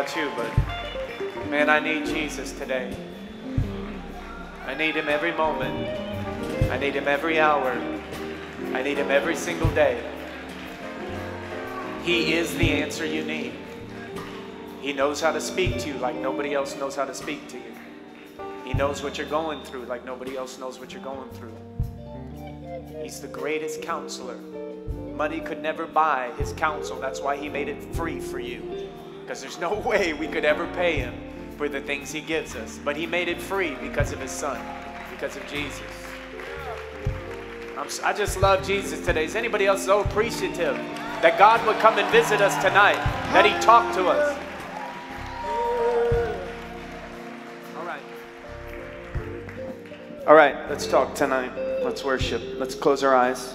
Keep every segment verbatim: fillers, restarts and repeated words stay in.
about you, but man, I need Jesus today. I need him every moment. I need him every hour. I need him every single day. He is the answer you need. He knows how to speak to you like nobody else knows how to speak to you. He knows what you're going through like nobody else knows what you're going through. He's the greatest counselor. Money could never buy his counsel. That's why he made it free for you, because there's no way we could ever pay him for the things he gives us. But he made it free because of his son, because of Jesus. I'm, I just love Jesus today. Is anybody else so appreciative that God would come and visit us tonight, that he talked to us? All right. All right, let's talk tonight. Let's worship. Let's close our eyes.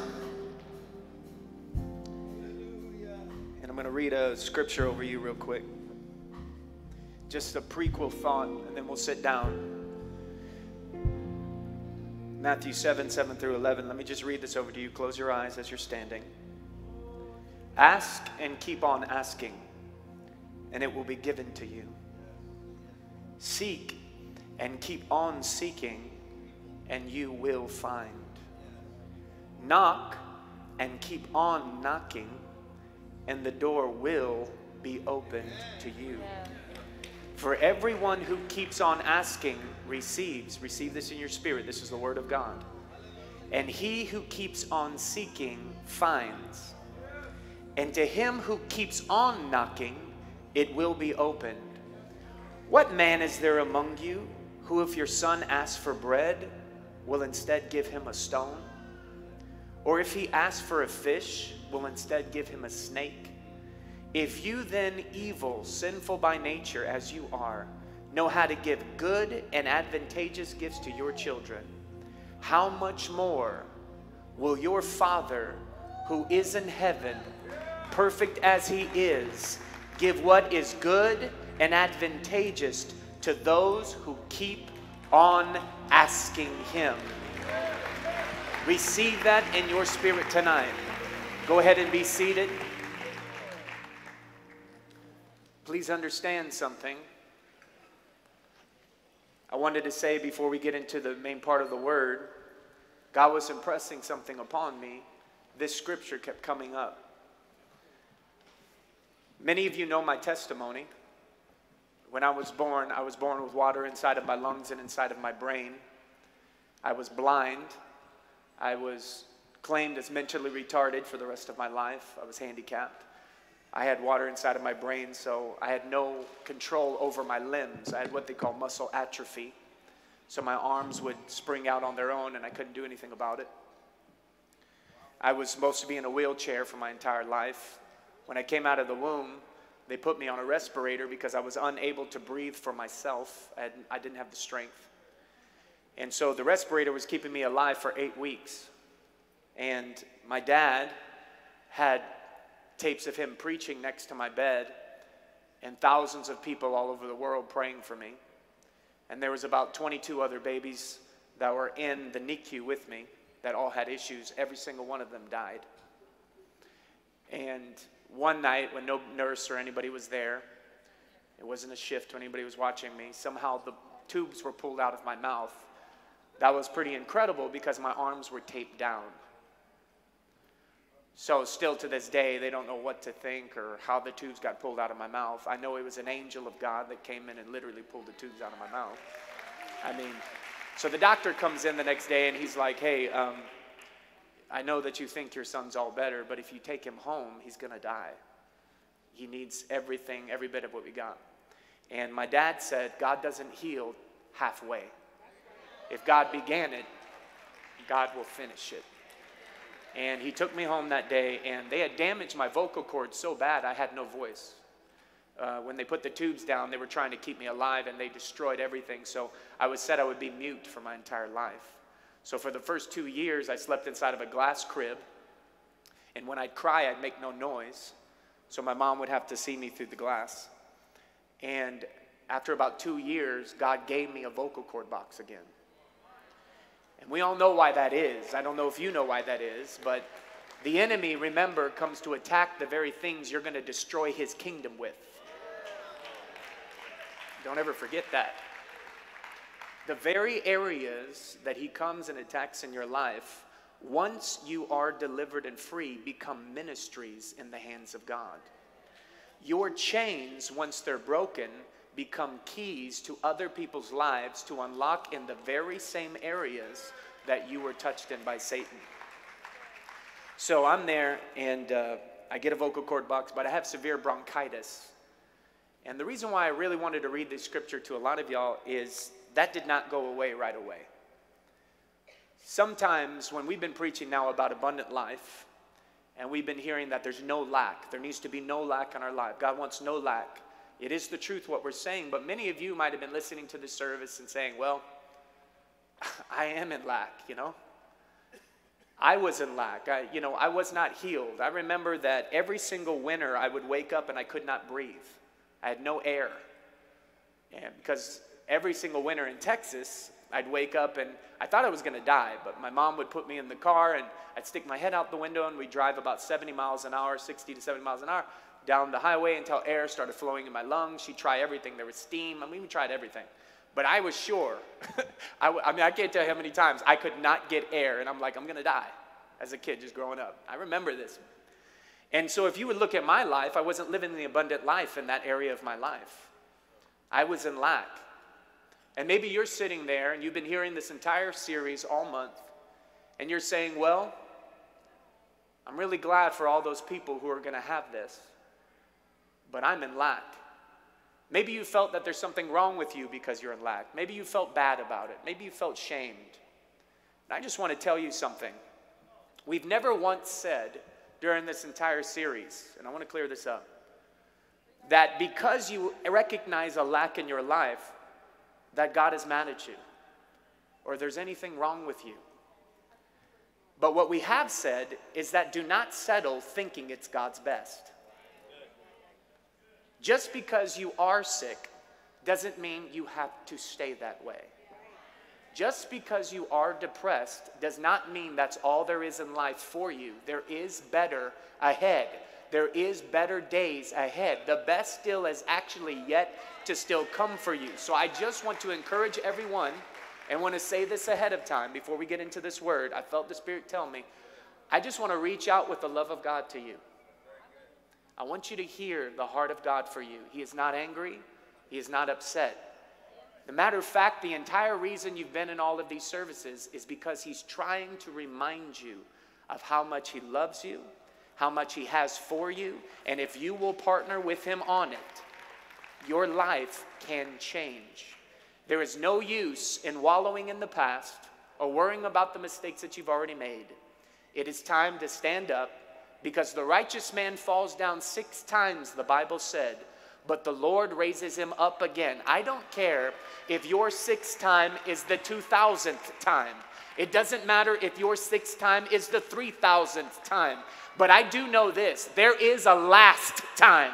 Read a scripture over you real quick, just a prequel thought, and then we'll sit down. Matthew seven, seven through eleven. Let me just read this over to you. Close your eyes as you're standing. Ask and keep on asking, and it will be given to you. Seek and keep on seeking, and you will find. Knock and keep on knocking, and the door will be opened to you. For everyone who keeps on asking receives. Receive this in your spirit. This is the word of God. And he who keeps on seeking finds. And to him who keeps on knocking, it will be opened. What man is there among you who, if your son asks for bread, will instead give him a stone? Or if he asks for a fish, will instead give him a snake? If you then, evil, sinful by nature as you are, know how to give good and advantageous gifts to your children, how much more will your Father who is in heaven, perfect as he is, give what is good and advantageous to those who keep on asking him? Receive that in your spirit tonight. Go ahead and be seated. Please understand something. I wanted to say before we get into the main part of the word, God was impressing something upon me. This scripture kept coming up. Many of you know my testimony. When I was born, I was born with water inside of my lungs and inside of my brain. I was blind. I was claimed as mentally retarded for the rest of my life. I was handicapped. I had water inside of my brain, so I had no control over my limbs. I had what they call muscle atrophy. So my arms would spring out on their own, and I couldn't do anything about it. I was supposed to be in a wheelchair for my entire life. When I came out of the womb, they put me on a respirator because I was unable to breathe for myself. I, had, I didn't have the strength. And so the respirator was keeping me alive for eight weeks. And my dad had tapes of him preaching next to my bed, and thousands of people all over the world praying for me. And there was about twenty-two other babies that were in the N I C U with me that all had issues. Every single one of them died. And one night when no nurse or anybody was there, it wasn't a shift when anybody was watching me, somehow the tubes were pulled out of my mouth. That was pretty incredible because my arms were taped down. So still to this day, they don't know what to think or how the tubes got pulled out of my mouth. I know it was an angel of God that came in and literally pulled the tubes out of my mouth. I mean, so the doctor comes in the next day and he's like, hey, um, I know that you think your son's all better, but if you take him home, he's going to die. He needs everything, every bit of what we got. And my dad said, God doesn't heal halfway. If God began it, God will finish it. And he took me home that day, and they had damaged my vocal cords so bad I had no voice. Uh, when they put the tubes down, they were trying to keep me alive, and they destroyed everything. So I was said I would be mute for my entire life. So for the first two years, I slept inside of a glass crib. And when I'd cry, I'd make no noise. So my mom would have to see me through the glass. And after about two years, God gave me a vocal cord box again. And we all know why that is. I don't know if you know why that is, but the enemy, remember, comes to attack the very things you're going to destroy his kingdom with. Don't ever forget that. The very areas that he comes and attacks in your life, once you are delivered and free, become ministries in the hands of God. Your chains, once they're broken, become keys to other people's lives to unlock in the very same areas that you were touched in by Satan. So I'm there, and uh, I get a vocal cord box, but I have severe bronchitis. And the reason why I really wanted to read this scripture to a lot of y'all is that did not go away right away. Sometimes when we've been preaching now about abundant life, and we've been hearing that there's no lack, there needs to be no lack in our life. God wants no lack. It is the truth what we're saying, but many of you might have been listening to this service and saying, well, I am in lack, you know. I was in lack. I, you know, I was not healed. I remember that every single winter I would wake up and I could not breathe. I had no air. And because every single winter in Texas, I'd wake up and I thought I was going to die, but my mom would put me in the car and I'd stick my head out the window and we'd drive about seventy miles an hour, sixty to seventy miles an hour down the highway until air started flowing in my lungs. She'd try everything. There was steam. I mean, we tried everything. But I was sure. I, I mean, I can't tell you how many times I could not get air, and I'm like, I'm going to die as a kid just growing up. I remember this. And so if you would look at my life, I wasn't living the abundant life in that area of my life. I was in lack. And maybe you're sitting there, and you've been hearing this entire series all month, and you're saying, well, I'm really glad for all those people who are going to have this, but I'm in lack. Maybe you felt that there's something wrong with you because you're in lack. Maybe you felt bad about it. Maybe you felt shamed. And I just want to tell you something. We've never once said during this entire series, and I want to clear this up, that because you recognize a lack in your life, that God is mad at you or there's anything wrong with you. But what we have said is that do not settle thinking it's God's best. Just because you are sick doesn't mean you have to stay that way. Just because you are depressed does not mean that's all there is in life for you. There is better ahead. There is better days ahead. The best still is actually yet to still come for you. So I just want to encourage everyone and want to say this ahead of time before we get into this word. I felt the Spirit tell me, I just want to reach out with the love of God to you. I want you to hear the heart of God for you. He is not angry. He is not upset. As a matter of fact, the entire reason you've been in all of these services is because he's trying to remind you of how much he loves you, how much he has for you, and if you will partner with him on it, your life can change. There is no use in wallowing in the past or worrying about the mistakes that you've already made. It is time to stand up, because the righteous man falls down six times, the Bible said, but the Lord raises him up again. I don't care if your sixth time is the two thousandth time. It doesn't matter if your sixth time is the three thousandth time. But I do know this, there is a last time.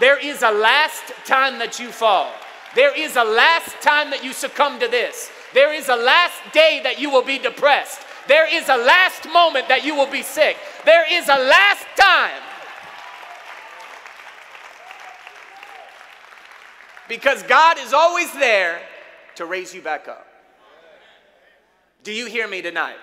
There is a last time that you fall. There is a last time that you succumb to this. There is a last day that you will be depressed. There is a last moment that you will be sick. There is a last time. Because God is always there to raise you back up. Do you hear me tonight?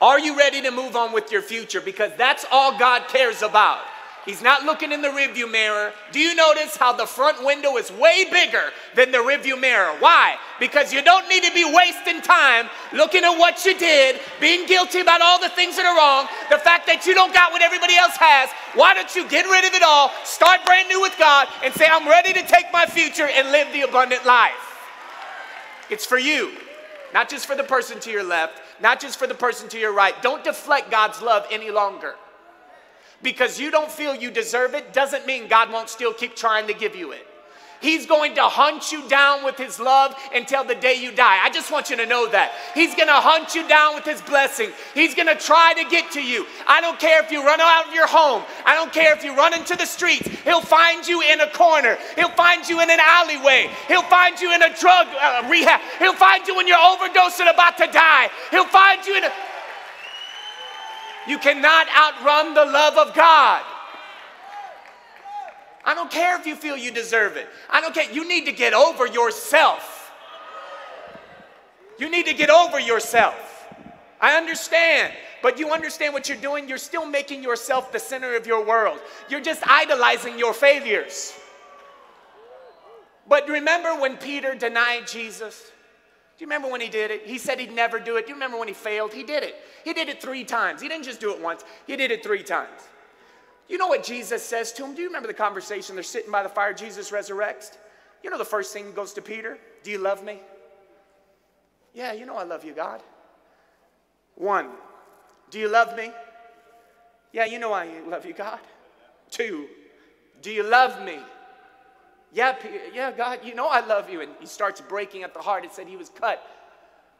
Are you ready to move on with your future? Because that's all God cares about. He's not looking in the rearview mirror. Do you notice how the front window is way bigger than the rearview mirror? Why? Because you don't need to be wasting time looking at what you did, being guilty about all the things that are wrong, the fact that you don't got what everybody else has. Why don't you get rid of it all, start brand new with God, and say, I'm ready to take my future and live the abundant life. It's for you, not just for the person to your left, not just for the person to your right. Don't deflect God's love any longer. Because you don't feel you deserve it doesn't mean God won't still keep trying to give you it. He's going to hunt you down with his love until the day you die. I just want you to know that. He's going to hunt you down with his blessing. He's going to try to get to you. I don't care if you run out of your home. I don't care if you run into the streets. He'll find you in a corner. He'll find you in an alleyway. He'll find you in a drug uh, rehab. He'll find you when you're overdosed and about to die. He'll find you in a... You cannot outrun the love of God. I don't care if you feel you deserve it. I don't care. You need to get over yourself. You need to get over yourself. I understand. But you understand what you're doing? You're still making yourself the center of your world. You're just idolizing your failures. But remember when Peter denied Jesus? Do you remember when he did it? He said he'd never do it. Do you remember when he failed? He did it. He did it three times. He didn't just do it once. He did it three times. You know what Jesus says to him? Do you remember the conversation? They're sitting by the fire. Jesus resurrects. You know the first thing goes to Peter? Do you love me? Yeah, you know I love you, God. One, do you love me? Yeah, you know I love you, God. Two, do you love me? Yeah, yeah, God, you know I love you. And he starts breaking at the heart. It said he was cut.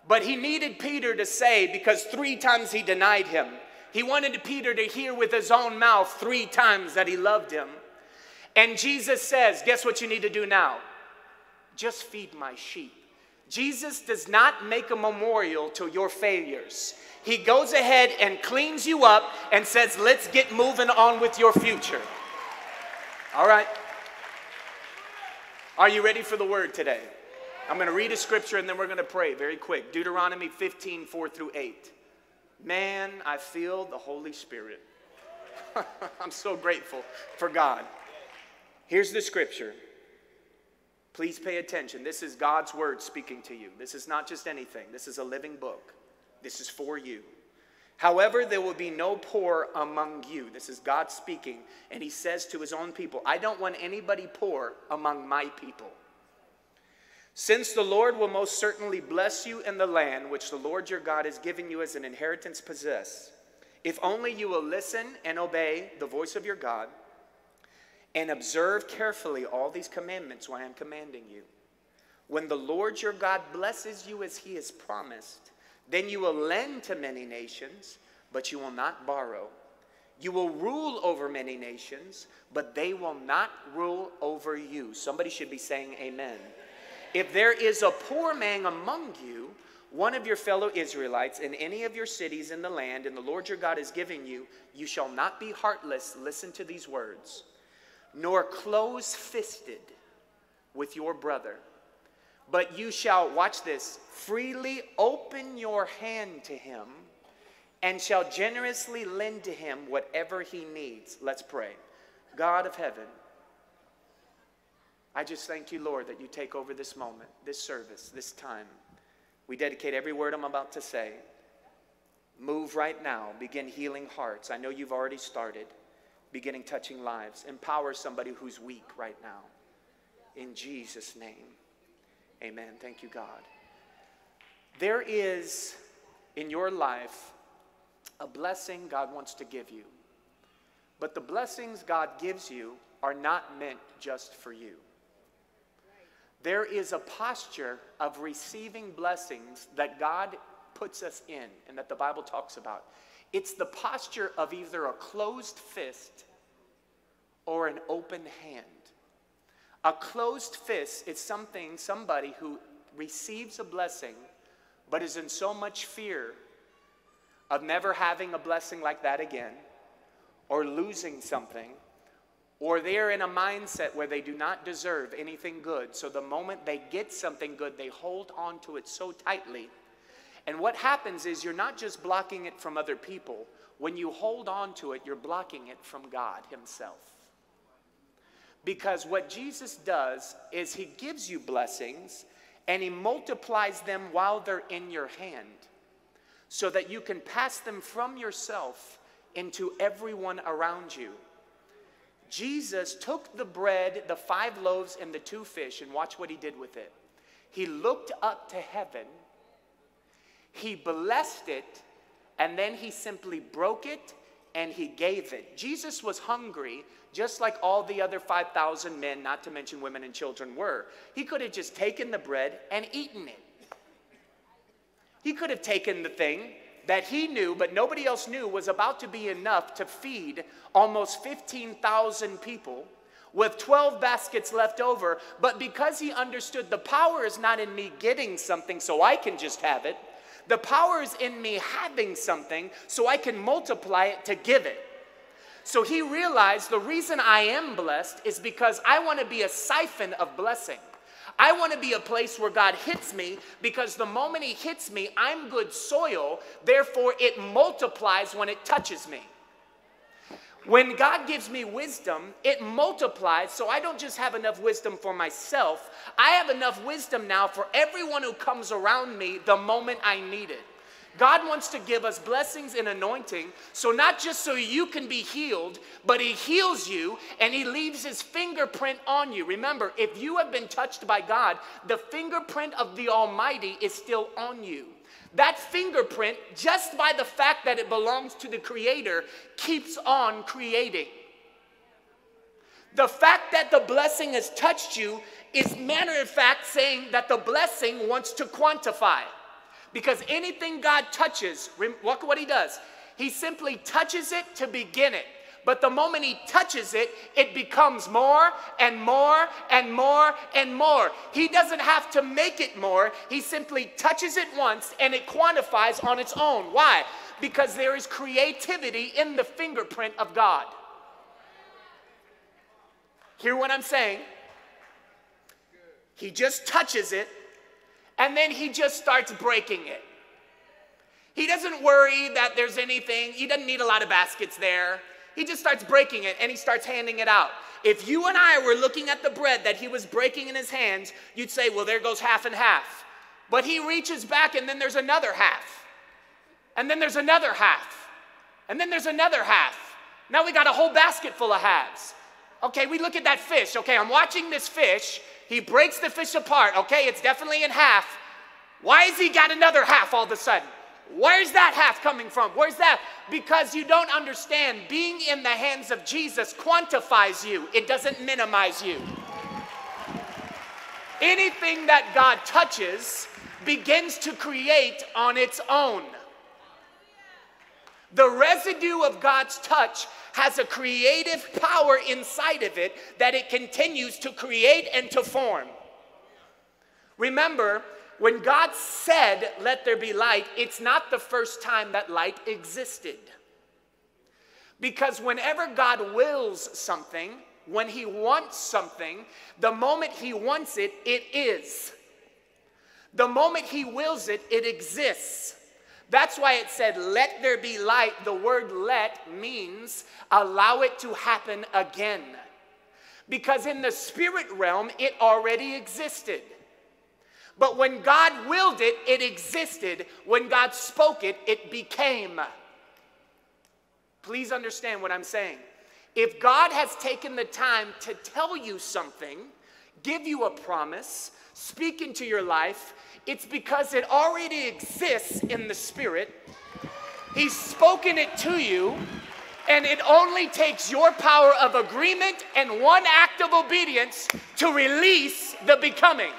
But he needed Peter to say, because three times he denied him. He wanted Peter to hear with his own mouth three times that he loved him. And Jesus says, guess what you need to do now? Just feed my sheep. Jesus does not make a memorial to your failures. He goes ahead and cleans you up and says, let's get moving on with your future. All right. Are you ready for the word today? I'm going to read a scripture and then we're going to pray very quick. Deuteronomy fifteen, four through eight. Man, I feel the Holy Spirit. I'm so grateful for God. Here's the scripture. Please pay attention. This is God's word speaking to you. This is not just anything. This is a living book. This is for you. However, there will be no poor among you. This is God speaking, and he says to his own people, I don't want anybody poor among my people. Since the Lord will most certainly bless you in the land which the Lord your God has given you as an inheritance possess, if only you will listen and obey the voice of your God and observe carefully all these commandments which I am commanding you. When the Lord your God blesses you as he has promised, then you will lend to many nations, but you will not borrow. You will rule over many nations, but they will not rule over you. Somebody should be saying amen. If there is a poor man among you, one of your fellow Israelites, in any of your cities in the land, and the Lord your God is giving you, you shall not be heartless, listen to these words, nor close-fisted with your brother. But you shall, watch this, freely open your hand to him and shall generously lend to him whatever he needs. Let's pray. God of heaven, I just thank you, Lord, that you take over this moment, this service, this time. We dedicate every word I'm about to say. Move right now. Begin healing hearts. I know you've already started. Beginning touching lives. Empower somebody who's weak right now. In Jesus' name. Amen. Thank you, God. There is in your life a blessing God wants to give you. But the blessings God gives you are not meant just for you. There is a posture of receiving blessings that God puts us in and that the Bible talks about. It's the posture of either a closed fist or an open hand. A closed fist is something, somebody who receives a blessing, but is in so much fear of never having a blessing like that again, or losing something, or they're in a mindset where they do not deserve anything good. So the moment they get something good, they hold on to it so tightly. And what happens is you're not just blocking it from other people. When you hold on to it, you're blocking it from God himself. Because what Jesus does is he gives you blessings and he multiplies them while they're in your hand so that you can pass them from yourself into everyone around you. Jesus took the bread, the five loaves, and the two fish, and watch what he did with it. He looked up to heaven, he blessed it, and then he simply broke it and he gave it. Jesus was hungry, just like all the other five thousand men, not to mention women and children, were. He could have just taken the bread and eaten it. He could have taken the thing that he knew, but nobody else knew, was about to be enough to feed almost fifteen thousand people with twelve baskets left over. But because he understood the power is not in me getting something so I can just have it, the power is in me having something so I can multiply it to give it. So he realized the reason I am blessed is because I want to be a siphon of blessing. I want to be a place where God hits me, because the moment he hits me, I'm good soil. Therefore, it multiplies when it touches me. When God gives me wisdom, it multiplies, so I don't just have enough wisdom for myself. I have enough wisdom now for everyone who comes around me the moment I need it. God wants to give us blessings and anointing, so not just so you can be healed, but he heals you and he leaves his fingerprint on you. Remember, if you have been touched by God, the fingerprint of the Almighty is still on you. That fingerprint, just by the fact that it belongs to the Creator, keeps on creating. The fact that the blessing has touched you is, matter of fact, saying that the blessing wants to quantify. Because anything God touches, look what he does. He simply touches it to begin it. But the moment he touches it, it becomes more and more and more and more. He doesn't have to make it more. He simply touches it once and it quantifies on its own. Why? Because there is creativity in the fingerprint of God. Hear what I'm saying? He just touches it. And then he just starts breaking it. He doesn't worry that there's anything. He doesn't need a lot of baskets there. He just starts breaking it, and he starts handing it out. If you and I were looking at the bread that he was breaking in his hands, you'd say, well, there goes half and half. But he reaches back, and then there's another half. And then there's another half. And then there's another half. Now we got a whole basket full of halves. Okay, we look at that fish. Okay, I'm watching this fish. He breaks the fish apart. Okay, it's definitely in half. Why has he got another half all of a sudden? Where's that half coming from? Where's that? Because you don't understand. Being in the hands of Jesus quantifies you. It doesn't minimize you. Anything that God touches begins to create on its own. The residue of God's touch has a creative power inside of it that it continues to create and to form. Remember, when God said, let there be light, it's not the first time that light existed. Because whenever God wills something, when he wants something, the moment he wants it, it is. The moment he wills it, it exists. That's why it said, let there be light. The word let means allow it to happen again. Because in the spirit realm, it already existed. But when God willed it, it existed. When God spoke it, it became. Please understand what I'm saying. If God has taken the time to tell you something, give you a promise, speak into your life, it's because it already exists in the spirit. He's spoken it to you, and it only takes your power of agreement and one act of obedience to release the becoming.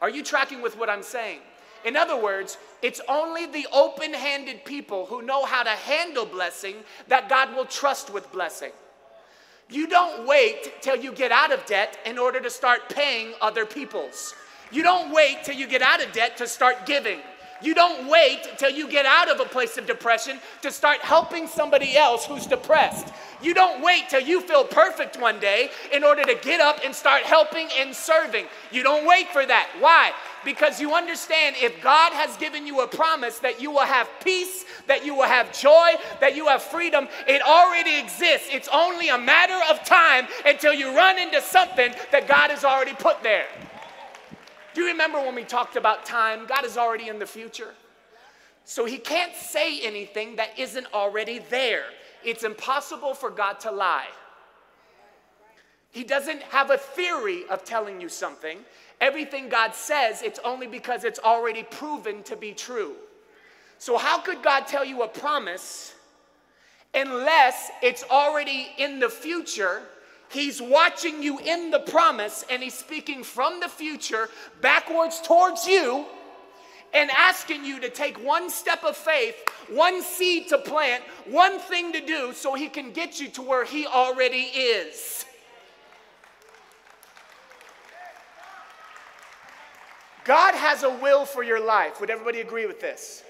Are you tracking with what I'm saying? In other words, it's only the open-handed people who know how to handle blessing that God will trust with blessing. You don't wait till you get out of debt in order to start paying other people's. You don't wait till you get out of debt to start giving. You don't wait till you get out of a place of depression to start helping somebody else who's depressed. You don't wait till you feel perfect one day in order to get up and start helping and serving. You don't wait for that. Why? Because you understand if God has given you a promise that you will have peace, that you will have joy, that you have freedom, it already exists. It's only a matter of time until you run into something that God has already put there. Do you remember when we talked about time? God is already in the future. So he can't say anything that isn't already there. It's impossible for God to lie. He doesn't have a theory of telling you something. Everything God says, it's only because it's already proven to be true. So how could God tell you a promise unless it's already in the future? He's watching you in the promise, and he's speaking from the future backwards towards you and asking you to take one step of faith, one seed to plant, one thing to do so he can get you to where he already is. God has a will for your life. Would everybody agree with this?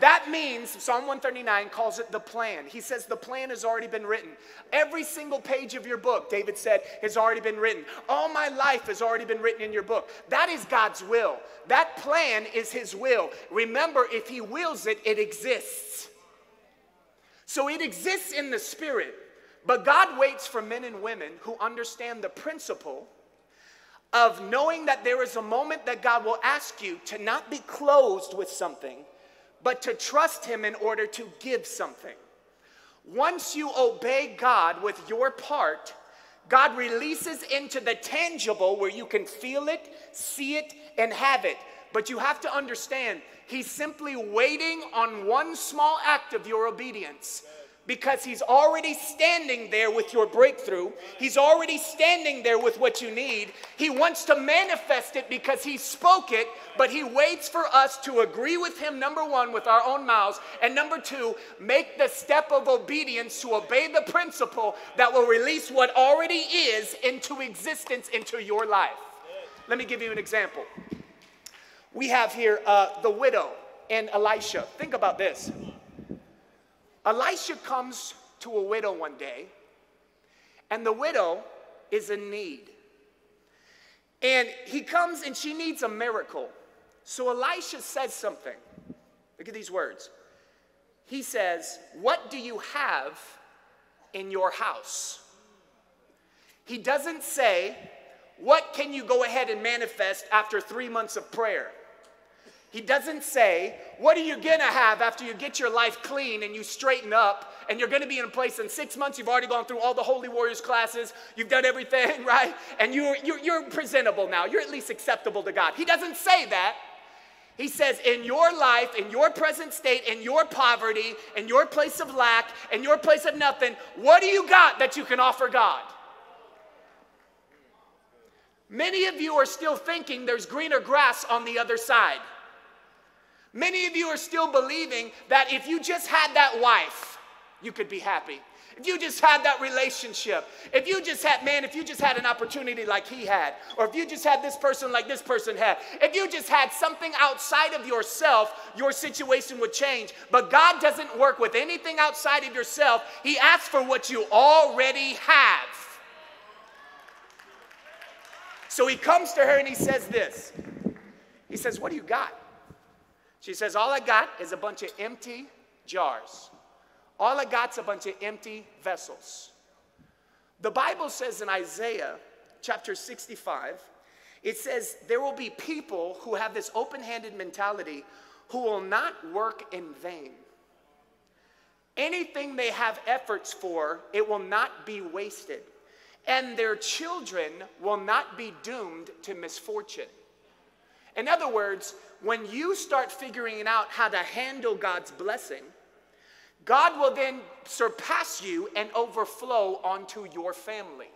That means, Psalm one thirty-nine calls it the plan. He says the plan has already been written. Every single page of your book, David said, has already been written. All my life has already been written in your book. That is God's will. That plan is his will. Remember, if he wills it, it exists. So it exists in the spirit, but God waits for men and women who understand the principle of knowing that there is a moment that God will ask you to not be closed with something, but to trust him in order to give something. Once you obey God with your part, God releases into the tangible where you can feel it, see it, and have it. But you have to understand, he's simply waiting on one small act of your obedience. Because he's already standing there with your breakthrough. He's already standing there with what you need. He wants to manifest it because he spoke it, but he waits for us to agree with him, number one, with our own mouths, and number two, make the step of obedience to obey the principle that will release what already is into existence, into your life. Let me give you an example. We have here uh, the widow and Elisha. Think about this. Elisha comes to a widow one day, and the widow is in need. And he comes and she needs a miracle. So Elisha says something. Look at these words. He says, "What do you have in your house?" He doesn't say, "What can you go ahead and manifest after three months of prayer?" He doesn't say, what are you going to have after you get your life clean and you straighten up and you're going to be in a place in six months, you've already gone through all the Holy Warriors classes, you've done everything, right? And you're, you're, you're presentable now. You're at least acceptable to God. He doesn't say that. He says, in your life, in your present state, in your poverty, in your place of lack, in your place of nothing, what do you got that you can offer God? Many of you are still thinking there's greener grass on the other side. Many of you are still believing that if you just had that wife, you could be happy. If you just had that relationship, if you just had, man, if you just had an opportunity like he had, or if you just had this person like this person had, if you just had something outside of yourself, your situation would change. But God doesn't work with anything outside of yourself. He asks for what you already have. So he comes to her and he says this. He says, what do you got? She says, all I got is a bunch of empty jars. All I got's a bunch of empty vessels. The Bible says in Isaiah chapter sixty-five, it says there will be people who have this open-handed mentality who will not work in vain. Anything they have efforts for, it will not be wasted. And their children will not be doomed to misfortune. In other words, when you start figuring out how to handle God's blessing, God will then surpass you and overflow onto your family.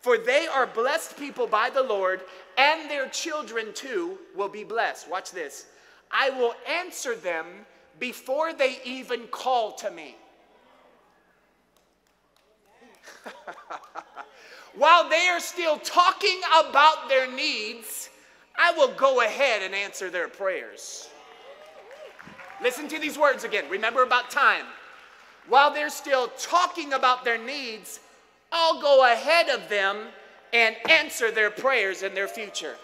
For they are blessed people by the Lord, and their children too will be blessed. Watch this. I will answer them before they even call to me. While they are still talking about their needs, I will go ahead and answer their prayers. Listen to these words again. Remember about time. While they're still talking about their needs, I'll go ahead of them and answer their prayers in their future.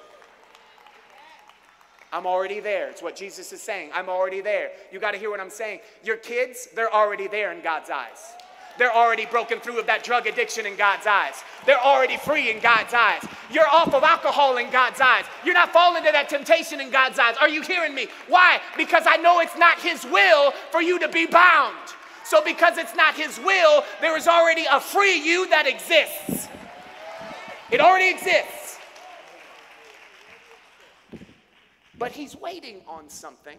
I'm already there. It's what Jesus is saying. I'm already there. You got to hear what I'm saying. Your kids, they're already there in God's eyes. They're already broken through of that drug addiction in God's eyes. They're already free in God's eyes. You're off of alcohol in God's eyes. You're not falling to that temptation in God's eyes. Are you hearing me? Why? Because I know it's not his will for you to be bound. So because it's not his will, there is already a free you that exists. It already exists. But he's waiting on something.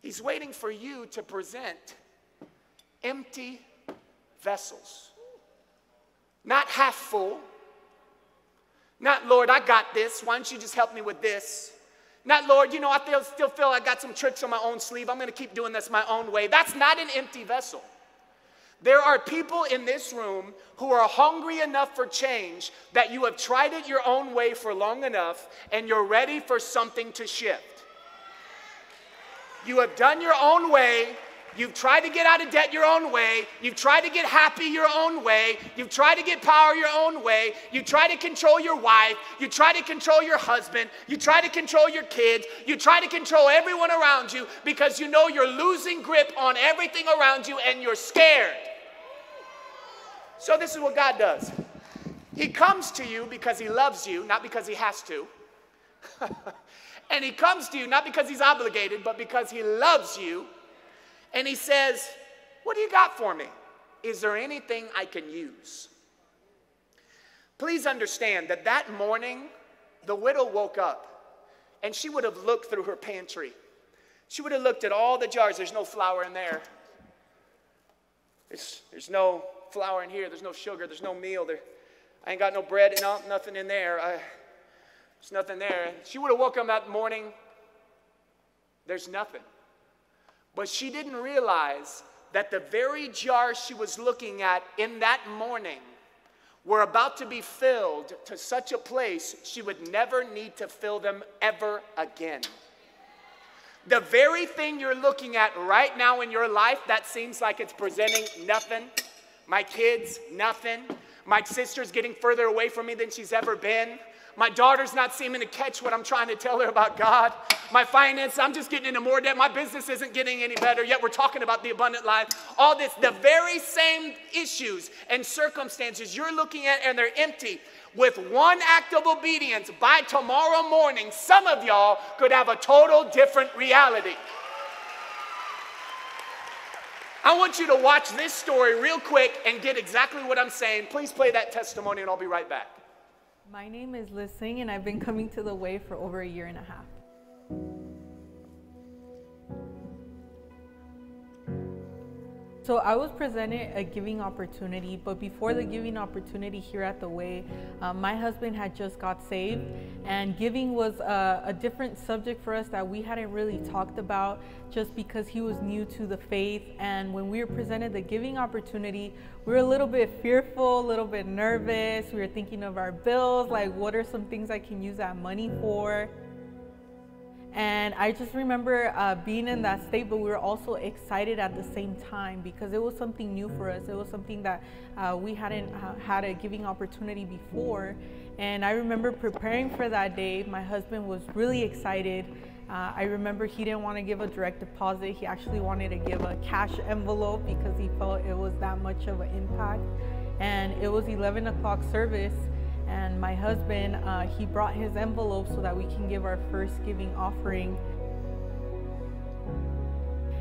He's waiting for you to present empty vessels. Not half full. Not, Lord, I got this. Why don't you just help me with this? Not, Lord, you know, I feel, still feel I got some tricks on my own sleeve. I'm going to keep doing this my own way. That's not an empty vessel. There are people in this room who are hungry enough for change that you have tried it your own way for long enough and you're ready for something to shift. You have done your own way. You've tried to get out of debt your own way. You've tried to get happy your own way. You've tried to get power your own way. You try to control your wife. You try to control your husband. You try to control your kids. You try to control everyone around you because you know you're losing grip on everything around you and you're scared. So this is what God does. He comes to you because he loves you, not because he has to. And he comes to you not because he's obligated, but because he loves you. And he says, what do you got for me? Is there anything I can use? Please understand that that morning, the widow woke up. And she would have looked through her pantry. She would have looked at all the jars. There's no flour in there. There's, there's no flour in here. There's no sugar. There's no meal. There, I ain't got no bread. No, nothing in there. I, there's nothing there. She would have woke up that morning. There's nothing. But she didn't realize that the very jar she was looking at in that morning were about to be filled to such a place she would never need to fill them ever again. The very thing you're looking at right now in your life that seems like it's presenting nothing. My kids, nothing. My sister's getting further away from me than she's ever been. My daughter's not seeming to catch what I'm trying to tell her about God. My finance, I'm just getting into more debt. My business isn't getting any better, yet we're talking about the abundant life. All this, the very same issues and circumstances you're looking at, and they're empty. With one act of obedience, by tomorrow morning, some of y'all could have a total different reality. I want you to watch this story real quick and get exactly what I'm saying. Please play that testimony, and I'll be right back. My name is Liz Singh, and I've been coming to The Way for over a year and a half. So I was presented a giving opportunity, but before the giving opportunity here at The Way, uh, my husband had just got saved, and giving was a, a different subject for us that we hadn't really talked about just because he was new to the faith. And when we were presented the giving opportunity, we were a little bit fearful, a little bit nervous. We were thinking of our bills, like what are some things I can use that money for? And I just remember uh, being in that state, but we were also excited at the same time because it was something new for us. It was something that uh, we hadn't uh, had a giving opportunity before. And I remember preparing for that day. My husband was really excited. Uh, I remember he didn't want to give a direct deposit. He actually wanted to give a cash envelope because he felt it was that much of an impact. And it was eleven o'clock service. And my husband, uh, he brought his envelope so that we can give our first giving offering.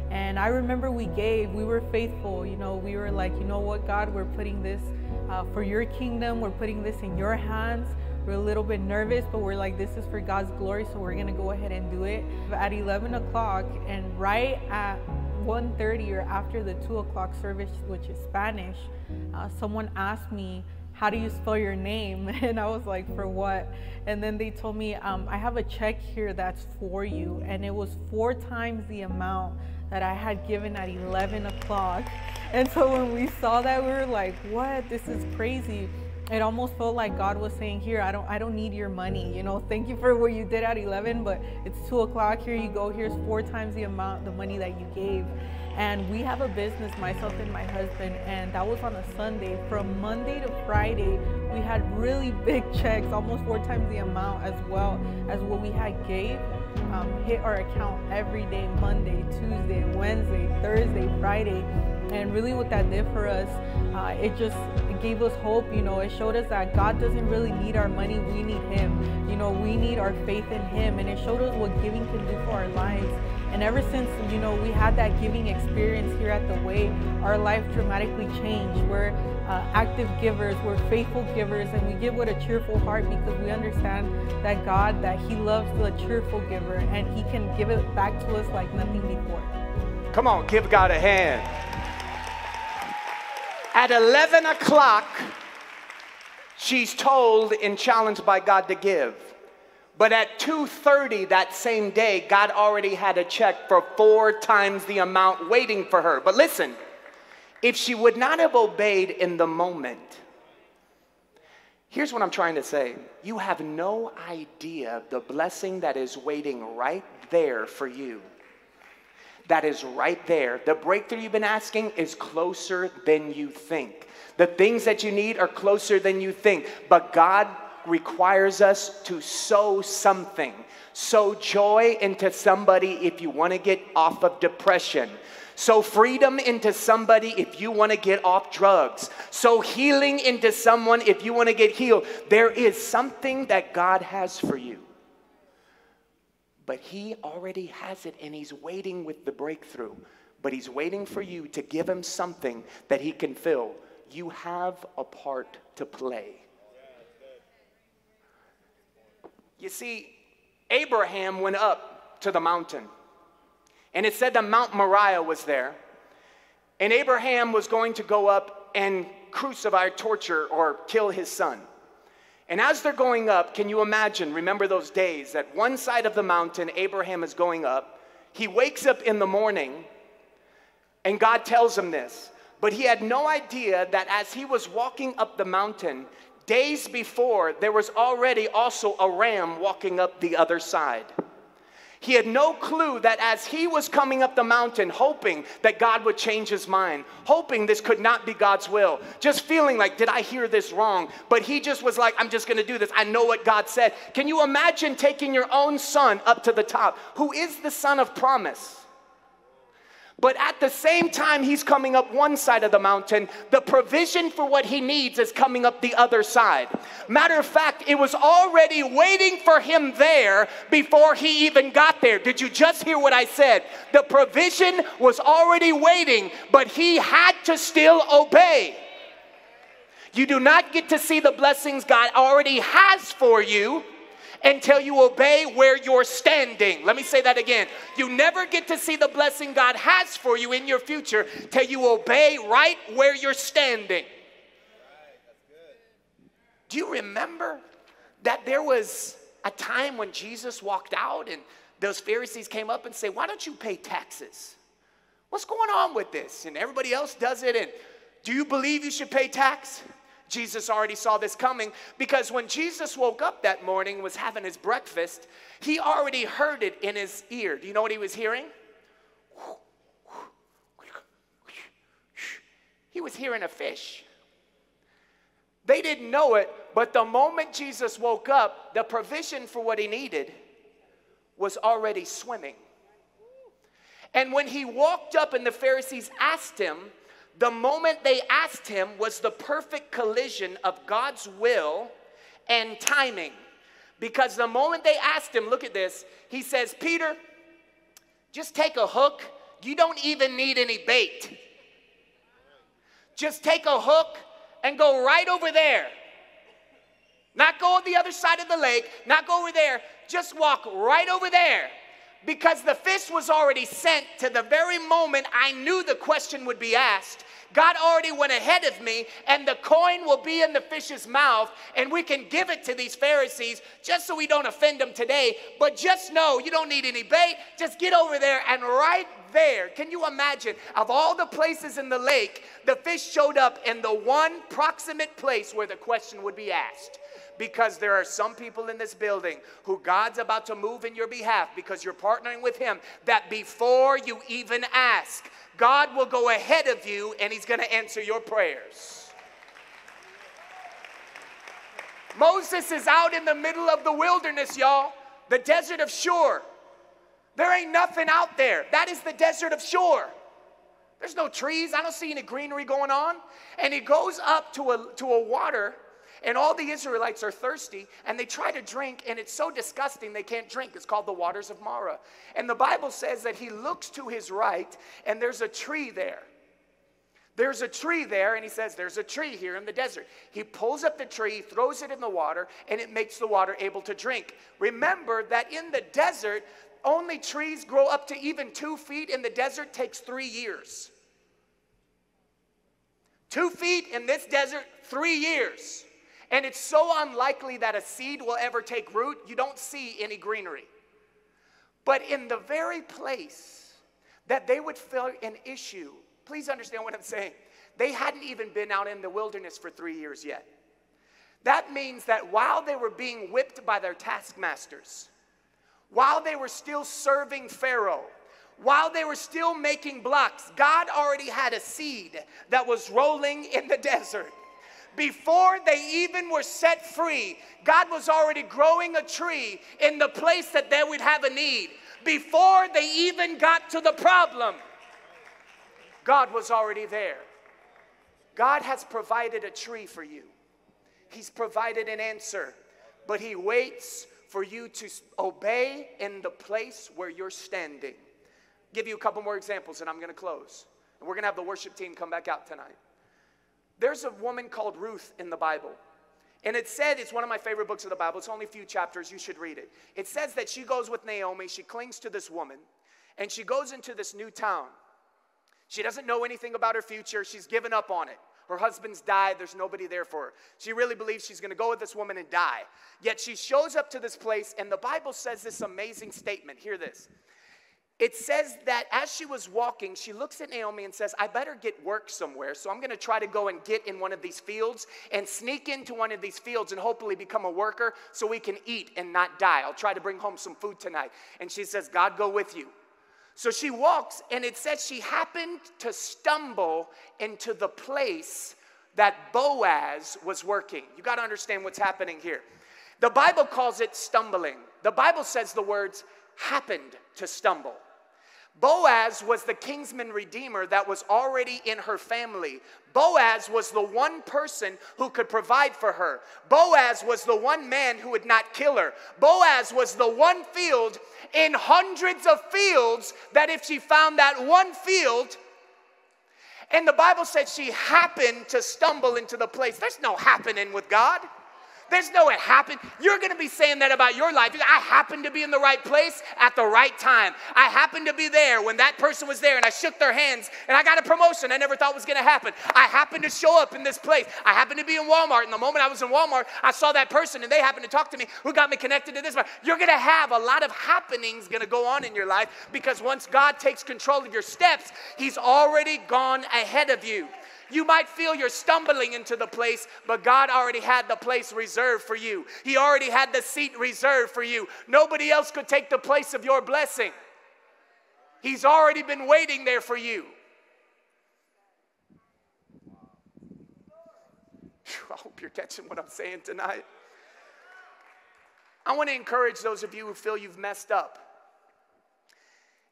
And I remember we gave, we were faithful, you know, we were like, you know what, God, we're putting this uh, for your kingdom, we're putting this in your hands. We're a little bit nervous, but we're like, this is for God's glory, so we're gonna go ahead and do it. At eleven o'clock and right at one thirty or after the two o'clock service, which is Spanish, uh, someone asked me, how do you spell your name? And I was like, for what? And then they told me, um, I have a check here that's for you. And it was four times the amount that I had given at eleven o'clock. And so when we saw that, we were like, what? This is crazy. It almost felt like God was saying, here, I don't, I don't need your money. You know, thank you for what you did at eleven, but it's two o'clock, here you go. Here's four times the amount, the money that you gave. And we have a business, myself and my husband, and that was on a Sunday. From Monday to Friday, we had really big checks, almost four times the amount as well as what we had gave, um, hit our account every day, Monday, Tuesday, Wednesday, Thursday, Friday. And really what that did for us, uh, it just it gave us hope, you know, it showed us that God doesn't really need our money, we need Him. You know, we need our faith in Him, and it showed us what giving can do for our lives. And ever since, you know, we had that giving experience here at The Way, our life dramatically changed. We're uh, active givers, we're faithful givers, and we give with a cheerful heart because we understand that God, that He loves the cheerful giver, and He can give it back to us like nothing before. Come on, give God a hand. At eleven o'clock, she's told and challenged by God to give. But at two thirty that same day, God already had a check for four times the amount waiting for her. But listen, if she would not have obeyed in the moment, here's what I'm trying to say. You have no idea the blessing that is waiting right there for you. that is right there. The breakthrough you've been asking is closer than you think. The things that you need are closer than you think. But God requires us to sow something. Sow joy into somebody if you want to get off of depression. Sow freedom into somebody if you want to get off drugs. Sow healing into someone if you want to get healed. There is something that God has for you. But He already has it, and He's waiting with the breakthrough. But He's waiting for you to give Him something that He can fill. You have a part to play. You see, Abraham went up to the mountain. And it said that Mount Moriah was there. And Abraham was going to go up and crucify, torture, or kill his son. And as they're going up, can you imagine, remember those days, that one side of the mountain, Abraham is going up. He wakes up in the morning, and God tells him this. But he had no idea that as he was walking up the mountain, days before, there was already also a ram walking up the other side. He had no clue that as he was coming up the mountain, hoping that God would change his mind, hoping this could not be God's will, just feeling like, did I hear this wrong? But he just was like, I'm just going to do this. I know what God said. Can you imagine taking your own son up to the top, who is the son of promise? But at the same time he's coming up one side of the mountain, the provision for what he needs is coming up the other side. Matter of fact, it was already waiting for him there before he even got there. Did you just hear what I said? The provision was already waiting, but he had to still obey. You do not get to see the blessings God already has for you until you obey where you're standing. Let me say that again. You never get to see the blessing God has for you in your future till you obey right where you're standing. Right, that's good. Do you remember that there was a time when Jesus walked out and those Pharisees came up and said, why don't you pay taxes? What's going on with this? And everybody else does it. And do you believe you should pay tax? Jesus already saw this coming, because when Jesus woke up that morning, was having his breakfast, he already heard it in his ear. Do you know what he was hearing? He was hearing a fish. They didn't know it, but the moment Jesus woke up, the provision for what he needed was already swimming. And when he walked up and the Pharisees asked him, the moment they asked him was the perfect collision of God's will and timing. Because the moment they asked him, look at this, he says, Peter, just take a hook. You don't even need any bait. Just take a hook and go right over there. Not go on the other side of the lake, not go over there. Just walk right over there. Because the fish was already sent to the very moment I knew the question would be asked. God already went ahead of me, and the coin will be in the fish's mouth, and we can give it to these Pharisees just so we don't offend them today. But just know you don't need any bait. Just get over there, and right there, can you imagine, of all the places in the lake, the fish showed up in the one proximate place where the question would be asked. Because there are some people in this building who God's about to move in your behalf because you're partnering with Him, that before you even ask, God will go ahead of you and He's going to answer your prayers. Moses is out in the middle of the wilderness, y'all, the desert of Shur. There ain't nothing out there. That is the desert of Shur. There's no trees. I don't see any greenery going on. And he goes up to a, to a water. And all the Israelites are thirsty, and they try to drink, and it's so disgusting they can't drink. It's called the waters of Marah. And the Bible says that he looks to his right, and there's a tree there. There's a tree there, and he says, there's a tree here in the desert. He pulls up the tree, throws it in the water, and it makes the water able to drink. Remember that in the desert, only trees grow up to even two feet. In the desert takes three years. Two feet in this desert, three years. And it's so unlikely that a seed will ever take root. You don't see any greenery. But in the very place that they would feel an issue, please understand what I'm saying. They hadn't even been out in the wilderness for three years yet. That means that while they were being whipped by their taskmasters, while they were still serving Pharaoh, while they were still making blocks, God already had a seed that was rolling in the desert. Before they even were set free, God was already growing a tree in the place that they would have a need. Before they even got to the problem, God was already there. God has provided a tree for you. He's provided an answer, but He waits for you to obey in the place where you're standing. I'll give you a couple more examples and I'm going to close. And we're going to have the worship team come back out tonight. There's a woman called Ruth in the Bible. And it said, it's one of my favorite books of the Bible. It's only a few chapters. You should read it. It says that she goes with Naomi. She clings to this woman. And she goes into this new town. She doesn't know anything about her future. She's given up on it. Her husband's died. There's nobody there for her. She really believes she's going to go with this woman and die. Yet she shows up to this place. And the Bible says this amazing statement. Hear this. It says that as she was walking, she looks at Naomi and says, I better get work somewhere, so I'm going to try to go and get in one of these fields and sneak into one of these fields and hopefully become a worker so we can eat and not die. I'll try to bring home some food tonight. And she says, God, go with you. So she walks, and it says she happened to stumble into the place that Boaz was working. You got to understand what's happening here. The Bible calls it stumbling. The Bible says the words happened to stumble. Boaz was the kinsman redeemer that was already in her family. Boaz was the one person who could provide for her. Boaz was the one man who would not kill her. Boaz was the one field in hundreds of fields that if she found that one field, and the Bible said she happened to stumble into the place. There's no happening with God. There's no it happened. You're going to be saying that about your life. I happened to be in the right place at the right time. I happened to be there when that person was there and I shook their hands and I got a promotion I never thought was going to happen. I happened to show up in this place. I happened to be in Walmart, and the moment I was in Walmart, I saw that person and they happened to talk to me who got me connected to this one. You're going to have a lot of happenings going to go on in your life because once God takes control of your steps, He's already gone ahead of you. You might feel you're stumbling into the place, but God already had the place reserved for you. He already had the seat reserved for you. Nobody else could take the place of your blessing. He's already been waiting there for you. I hope you're catching what I'm saying tonight. I want to encourage those of you who feel you've messed up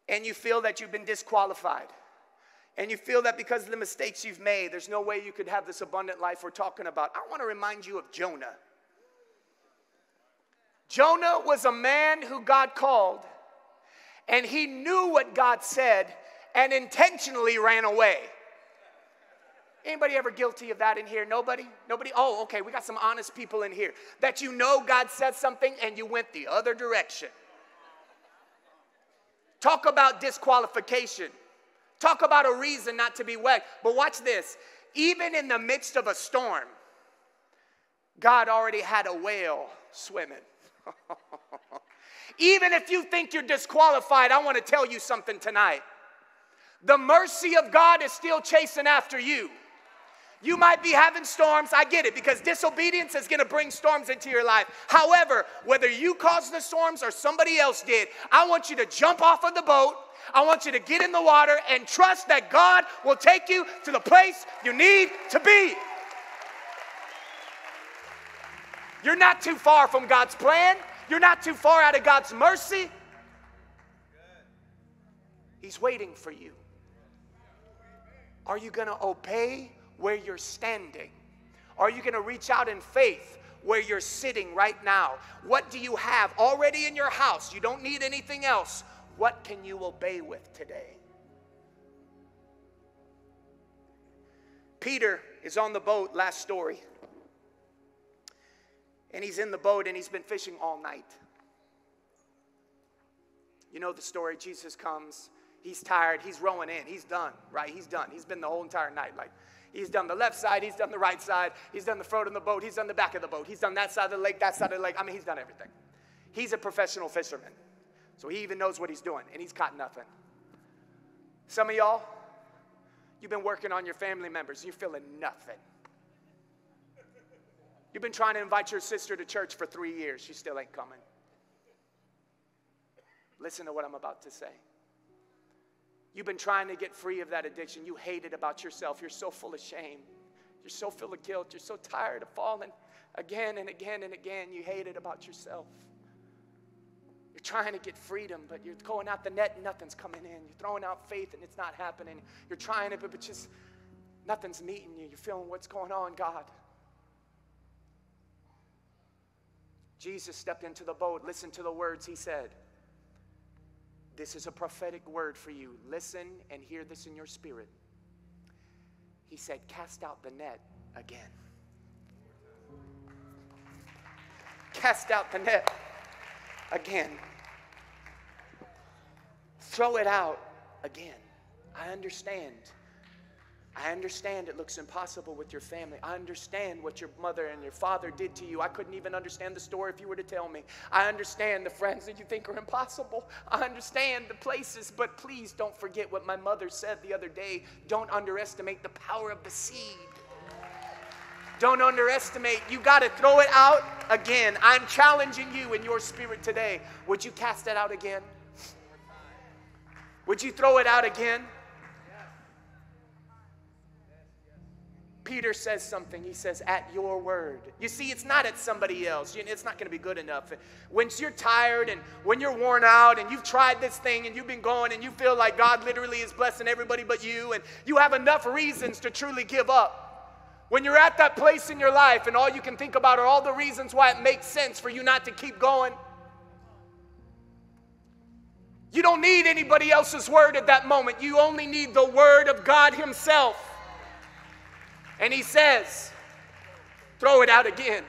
and you feel that you've been disqualified. And you feel that because of the mistakes you've made, there's no way you could have this abundant life we're talking about. I want to remind you of Jonah. Jonah was a man who God called, and he knew what God said and intentionally ran away. Anybody ever guilty of that in here? Nobody? Nobody? Oh, okay, we got some honest people in here. That you know God said something and you went the other direction. Talk about disqualification. Talk about a reason not to be wet. But watch this. Even in the midst of a storm, God already had a whale swimming. Even if you think you're disqualified, I want to tell you something tonight. The mercy of God is still chasing after you. You might be having storms. I get it, because disobedience is going to bring storms into your life. However, whether you caused the storms or somebody else did, I want you to jump off of the boat. I want you to get in the water and trust that God will take you to the place you need to be. You're not too far from God's plan. You're not too far out of God's mercy. He's waiting for you. Are you going to obey where you're standing? Are you going to reach out in faith where you're sitting right now? What do you have already in your house? You don't need anything else. What can you obey with today? Peter is on the boat, last story. And he's in the boat and he's been fishing all night. You know the story, Jesus comes, he's tired, he's rowing in, he's done, right? He's done, he's been the whole entire night. Like, he's done the left side, he's done the right side, he's done the front of the boat, he's done the back of the boat, he's done that side of the lake, that side of the lake. I mean, he's done everything. He's a professional fisherman. So he even knows what he's doing, and he's caught nothing. Some of y'all, you've been working on your family members. You're feeling nothing. You've been trying to invite your sister to church for three years. She still ain't coming. Listen to what I'm about to say. You've been trying to get free of that addiction. You hate it about yourself. You're so full of shame. You're so full of guilt. You're so tired of falling again and again and again. You hate it about yourself. You're trying to get freedom, but you're going out the net and nothing's coming in. You're throwing out faith and it's not happening. You're trying it, but, but just nothing's meeting you. You're feeling what's going on, God. Jesus stepped into the boat. Listen to the words he said. This is a prophetic word for you. Listen and hear this in your spirit. He said, cast out the net again. Cast out the net again. Throw it out again. I understand. I understand it looks impossible with your family. I understand what your mother and your father did to you. I couldn't even understand the story if you were to tell me. I understand the friends that you think are impossible. I understand the places, but please don't forget what my mother said the other day. Don't underestimate the power of the seed. Don't underestimate. You got to throw it out again. I'm challenging you in your spirit today. Would you cast it out again? Would you throw it out again? Peter says something. He says, at your word. You see, it's not at somebody else. It's not going to be good enough. When you're tired and when you're worn out and you've tried this thing and you've been going and you feel like God literally is blessing everybody but you and you have enough reasons to truly give up. When you're at that place in your life and all you can think about are all the reasons why it makes sense for you not to keep going. You don't need anybody else's word at that moment. You only need the word of God himself. And he says, throw it out again.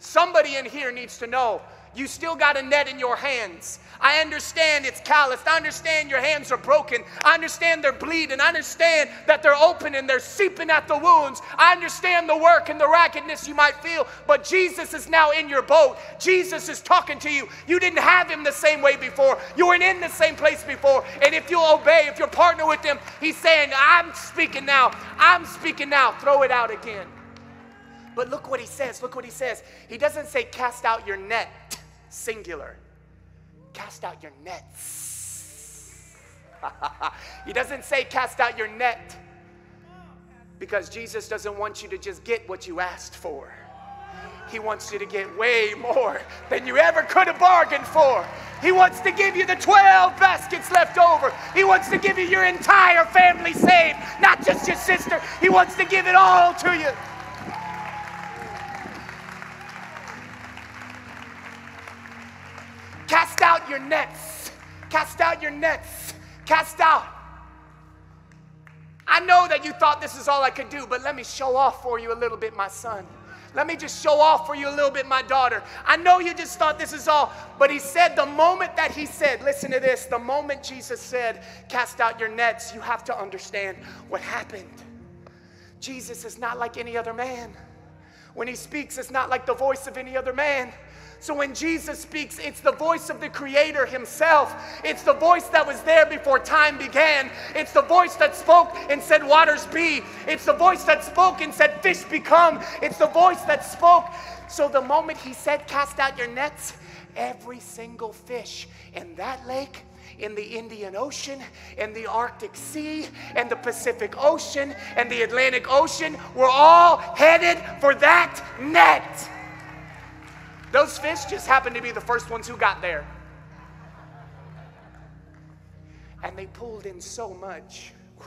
Somebody in here needs to know, you still got a net in your hands. I understand it's calloused. I understand your hands are broken. I understand they're bleeding. I understand that they're open and they're seeping at the wounds. I understand the work and the raggedness you might feel, but Jesus is now in your boat. Jesus is talking to you. You didn't have him the same way before. You weren't in the same place before. And if you'll obey, if you'll partner with him, he's saying, I'm speaking now. I'm speaking now. Throw it out again. But look what he says. Look what he says. He doesn't say cast out your net. Singular. Cast out your nets. He doesn't say cast out your net because Jesus doesn't want you to just get what you asked for. He wants you to get way more than you ever could have bargained for. He wants to give you the twelve baskets left over. He wants to give you your entire family saved, not just your sister. He wants to give it all to you. Cast out your nets. Cast out your nets. Cast out. I know that you thought this is all I could do, but let me show off for you a little bit, my son. Let me just show off for you a little bit, my daughter. I know you just thought this is all, but he said the moment that he said, listen to this, the moment Jesus said, cast out your nets, you have to understand what happened. Jesus is not like any other man. When he speaks, it's not like the voice of any other man. So when Jesus speaks, it's the voice of the Creator himself. It's the voice that was there before time began. It's the voice that spoke and said, waters be. It's the voice that spoke and said, fish become. It's the voice that spoke. So the moment he said, cast out your nets, every single fish in that lake, in the Indian Ocean, in the Arctic Sea, and the Pacific Ocean, and the Atlantic Ocean, were all headed for that net. Those fish just happened to be the first ones who got there. And they pulled in so much. Whew.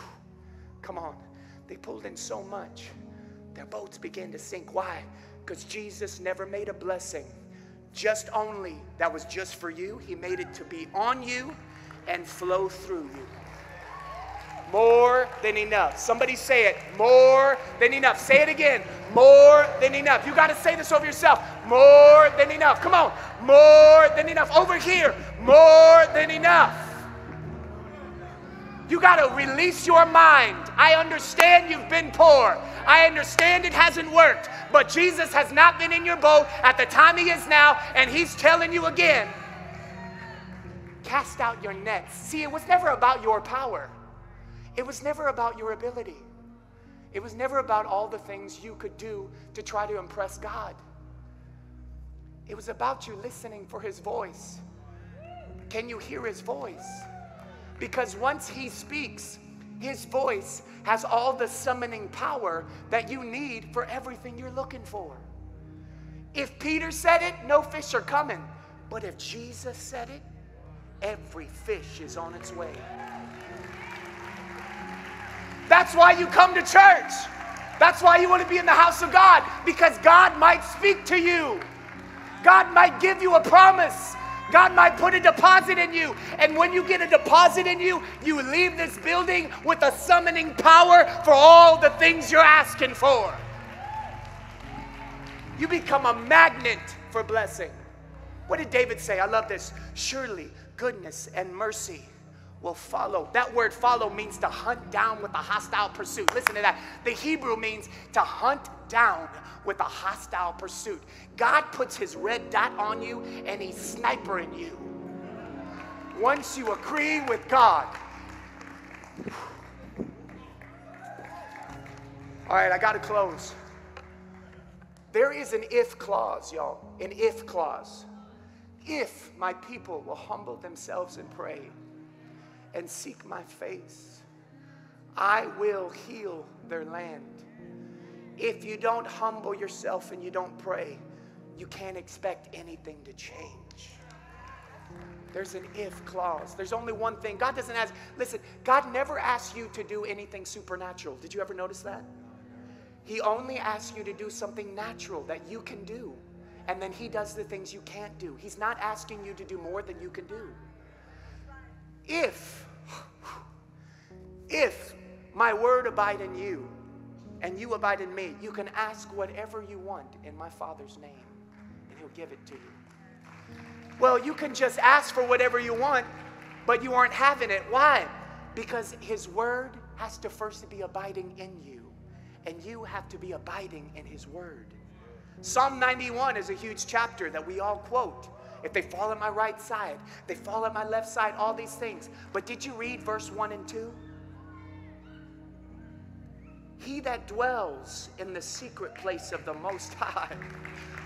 Come on. They pulled in so much. Their boats began to sink. Why? Because Jesus never made a blessing just only that was just for you. He made it to be on you and flow through you. More than enough. Somebody say it. More than enough. Say it again. More than enough. You got to say this over yourself. More than enough. Come on. More than enough. Over here. More than enough. You got to release your mind. I understand you've been poor. I understand it hasn't worked. But Jesus has not been in your boat at the time he is now. And he's telling you again. Cast out your nets. See, it was never about your power. It was never about your ability. It was never about all the things you could do to try to impress God. It was about you listening for his voice. Can you hear his voice? because once he speaks, his voice has all the summoning power that you need for everything you're looking for. If Peter said it, no fish are coming. But if Jesus said it, every fish is on its way. That's why you come to church. That's why you want to be in the house of God, because God might speak to you. God might give you a promise. God might put a deposit in you. And when you get a deposit in you, you leave this building with a summoning power for all the things you're asking for. You become a magnet for blessing. What did David say? I love this. Surely goodness and mercy will follow. That word follow means to hunt down with a hostile pursuit. Listen to that. The Hebrew means to hunt down with a hostile pursuit. God puts his red dot on you and he's snipering you. Once you agree with God. All right, I got to close. There is an if clause, y'all. An if clause. If my people will humble themselves and pray and seek my face, I will heal their land. If you don't humble yourself and you don't pray, you can't expect anything to change. There's an if clause. There's only one thing. God doesn't ask. Listen, God never asks you to do anything supernatural. Did you ever notice that? He only asks you to do something natural that you can do. And then he does the things you can't do. He's not asking you to do more than you can do. If, if my word abide in you and you abide in me, you can ask whatever you want in my Father's name and he'll give it to you. Well, you can just ask for whatever you want, but you aren't having it. Why? Because his word has to first be abiding in you, and you have to be abiding in his word. Psalm ninety-one is a huge chapter that we all quote. If they fall at my right side, they fall at my left side, all these things. But did you read verse one and two? He that dwells in the secret place of the Most High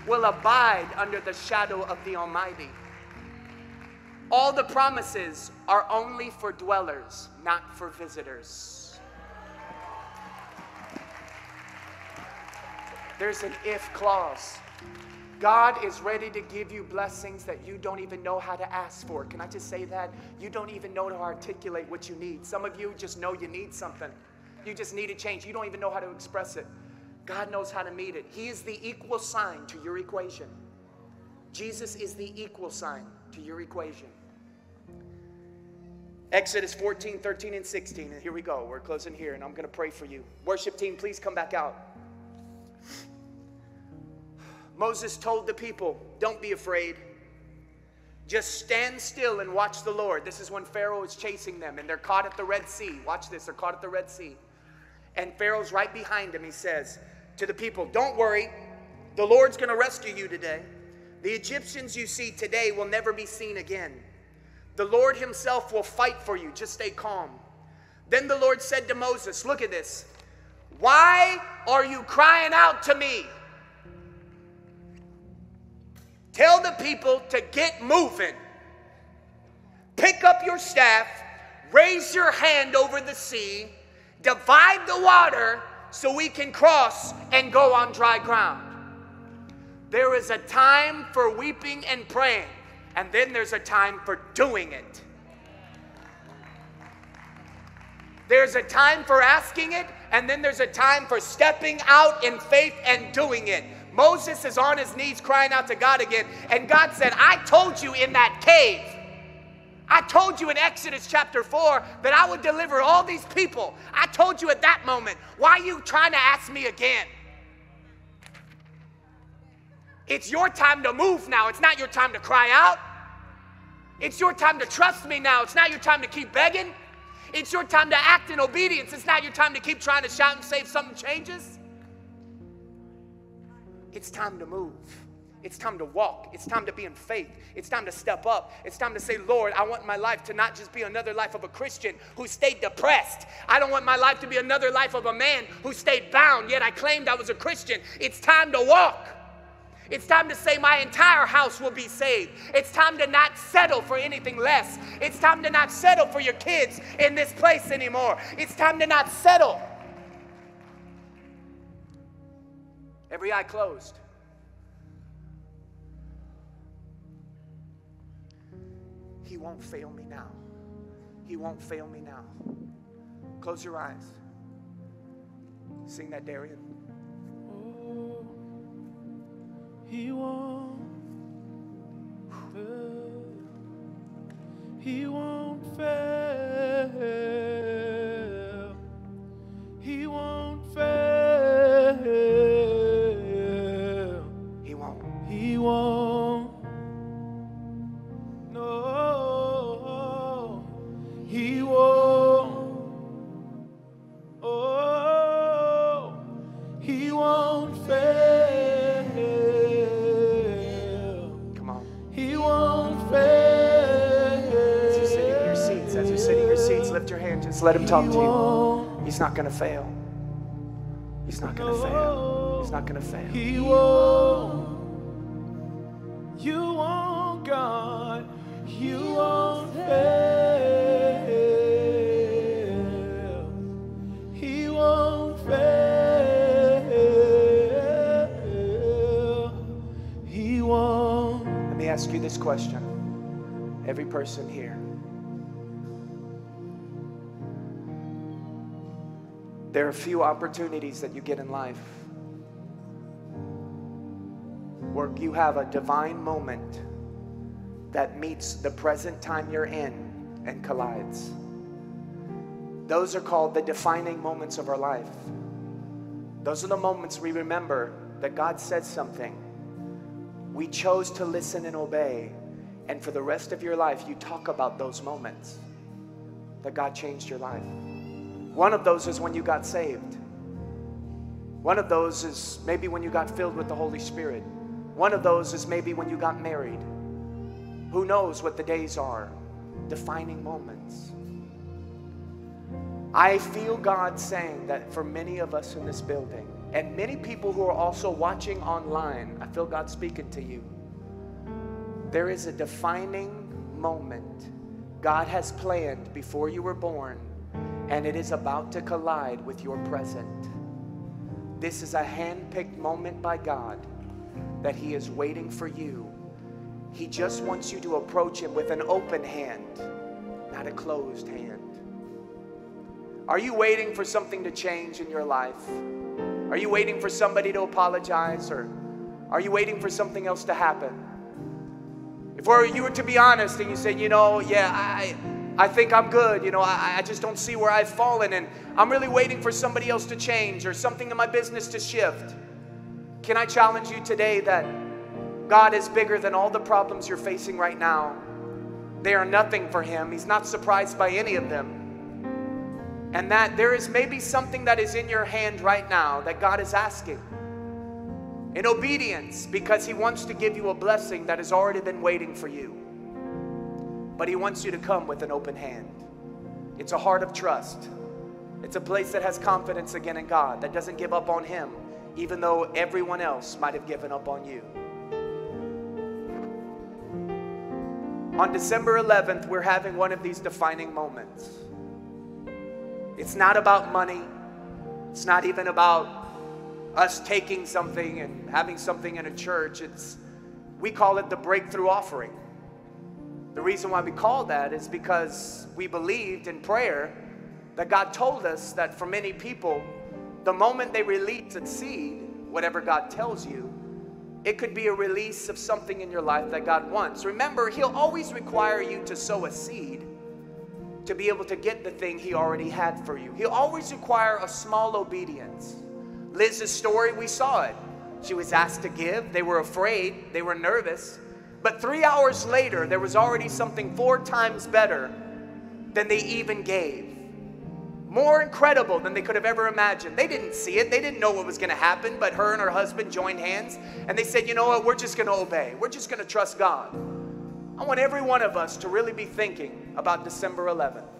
will abide under the shadow of the Almighty. All the promises are only for dwellers, not for visitors. There's an if clause. God is ready to give you blessings that you don't even know how to ask for. Can I just say that? You don't even know how to articulate what you need. Some of you just know you need something. You just need a change. You don't even know how to express it. God knows how to meet it. He is the equal sign to your equation. Jesus is the equal sign to your equation. Exodus fourteen, thirteen, and sixteen. And here we go. We're closing here, and I'm going to pray for you. Worship team, please come back out. Moses told the people, don't be afraid. Just stand still and watch the Lord. This is when Pharaoh is chasing them and they're caught at the Red Sea. Watch this, they're caught at the Red Sea. And Pharaoh's right behind him. He says to the people, don't worry. The Lord's going to rescue you today. The Egyptians you see today will never be seen again. The Lord himself will fight for you. Just stay calm. Then the Lord said to Moses, look at this. Why are you crying out to me? Tell the people to get moving. Pick up your staff, raise your hand over the sea, divide the water so we can cross and go on dry ground. There is a time for weeping and praying, and then there's a time for doing it. There's a time for asking it, and then there's a time for stepping out in faith and doing it. Moses is on his knees crying out to God again. And God said, I told you in that cave, I told you in Exodus chapter four that I would deliver all these people. I told you at that moment. Why are you trying to ask me again? It's your time to move now. It's not your time to cry out. It's your time to trust me now. It's not your time to keep begging. It's your time to act in obedience. It's not your time to keep trying to shout and say if something changes. It's time to move. It's time to walk. It's time to be in faith. It's time to step up. It's time to say, Lord, I want my life to not just be another life of a Christian who stayed depressed. I don't want my life to be another life of a man who stayed bound, yet I claimed I was a Christian. It's time to walk. It's time to say my entire house will be saved. It's time to not settle for anything less. It's time to not settle for your kids in this place anymore. It's time to not settle. Every eye closed. He won't fail me now. He won't fail me now. Close your eyes. Sing that, Darian. Oh, he won't fail. He won't fail. He won't fail. He won't. He won't. No, he won't. Lift your hand, just let him talk to you. He's not gonna fail. He's not gonna fail. He's not gonna fail. He won't. You won't, God. You won't fail. He won't fail. He won't. Let me ask you this question. Every person here. There are few opportunities that you get in life where you have a divine moment that meets the present time you're in and collides. Those are called the defining moments of our life. Those are the moments we remember that God said something. We chose to listen and obey. And for the rest of your life, you talk about those moments that God changed your life. One of those is when you got saved. One of those is maybe when you got filled with the Holy Spirit. One of those is maybe when you got married. Who knows what the days are? Defining moments. I feel God saying that for many of us in this building, and many people who are also watching online, I feel God speaking to you. There is a defining moment God has planned before you were born, and it is about to collide with your present. This is a hand-picked moment by God that He is waiting for you. He just wants you to approach Him with an open hand, not a closed hand. Are you waiting for something to change in your life? Are you waiting for somebody to apologize, or are you waiting for something else to happen? If you were to be honest and you say, you know, yeah, I... I think I'm good, you know, I, I just don't see where I've fallen, and I'm really waiting for somebody else to change or something in my business to shift. Can I challenge you today that God is bigger than all the problems you're facing right now? They are nothing for Him. He's not surprised by any of them. And that there is maybe something that is in your hand right now that God is asking in obedience, because He wants to give you a blessing that has already been waiting for you. But He wants you to come with an open hand. It's a heart of trust. It's a place that has confidence again in God, that doesn't give up on Him, even though everyone else might have given up on you. On December eleventh, we're having one of these defining moments. It's not about money. It's not even about us taking something and having something in a church. It's, we call it the breakthrough offering. The reason why we call that is because we believed in prayer that God told us that for many people, the moment they release a seed, whatever God tells you, it could be a release of something in your life that God wants. Remember, He'll always require you to sow a seed to be able to get the thing He already had for you. He'll always require a small obedience. Liz's story, we saw it. She was asked to give. They were afraid. They were nervous. But three hours later, there was already something four times better than they even gave. More incredible than they could have ever imagined. They didn't see it. They didn't know what was going to happen. But her and her husband joined hands. And they said, you know what? We're just going to obey. We're just going to trust God. I want every one of us to really be thinking about December eleventh.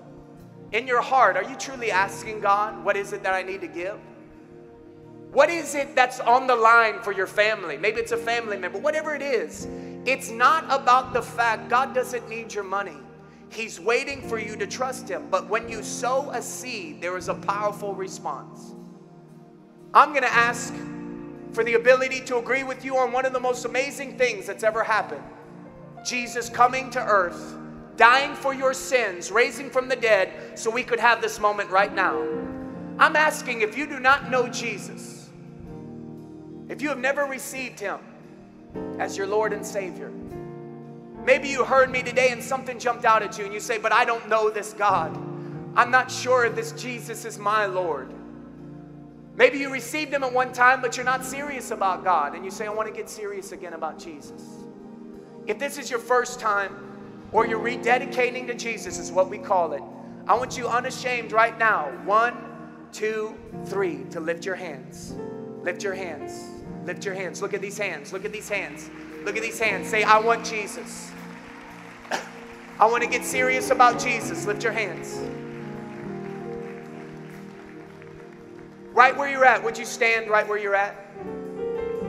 In your heart, are you truly asking God, what is it that I need to give? What is it that's on the line for your family? Maybe it's a family member, whatever it is. It's not about the fact God doesn't need your money. He's waiting for you to trust Him. But when you sow a seed, there is a powerful response. I'm going to ask for the ability to agree with you on one of the most amazing things that's ever happened. Jesus coming to earth, dying for your sins, raising from the dead, so we could have this moment right now. I'm asking, if you do not know Jesus, if you have never received Him as your Lord and Savior, maybe you heard me today and something jumped out at you and you say, but I don't know this God. I'm not sure if this Jesus is my Lord. Maybe you received Him at one time, but you're not serious about God. And you say, I want to get serious again about Jesus. If this is your first time, or you're rededicating to Jesus is what we call it, I want you unashamed right now. One, two, three, to lift your hands. Lift your hands. Lift your hands. Look at these hands. Look at these hands. Look at these hands. Say, I want Jesus. I want to get serious about Jesus. Lift your hands. Right where you're at, would you stand right where you're at?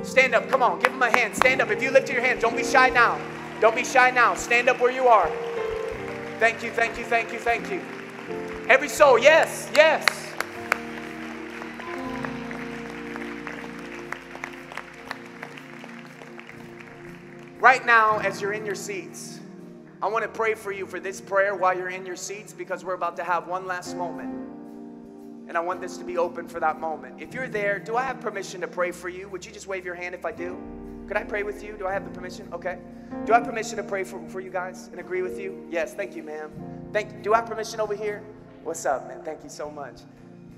Stand up. Come on. Give Him a hand. Stand up. If you lift your hand, don't be shy now. Don't be shy now. Stand up where you are. Thank you, thank you, thank you, thank you. Every soul, yes, yes. Right now, as you're in your seats, I want to pray for you for this prayer while you're in your seats, because we're about to have one last moment. And I want this to be open for that moment. If you're there, do I have permission to pray for you? Would you just wave your hand if I do? Could I pray with you? Do I have the permission? Okay. Do I have permission to pray for, for you guys and agree with you? Yes. Thank you, ma'am. Thank you. Do I have permission over here? What's up, man? Thank you so much.